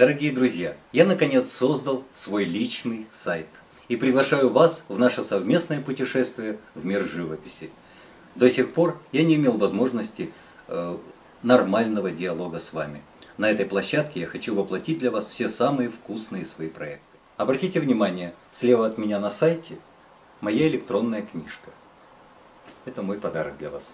Дорогие друзья, я наконец создал свой личный сайт и приглашаю вас в наше совместное путешествие в мир живописи. До сих пор я не имел возможности нормального диалога с вами. На этой площадке я хочу воплотить для вас все самые вкусные свои проекты. Обратите внимание, слева от меня на сайте моя электронная книжка. Это мой подарок для вас.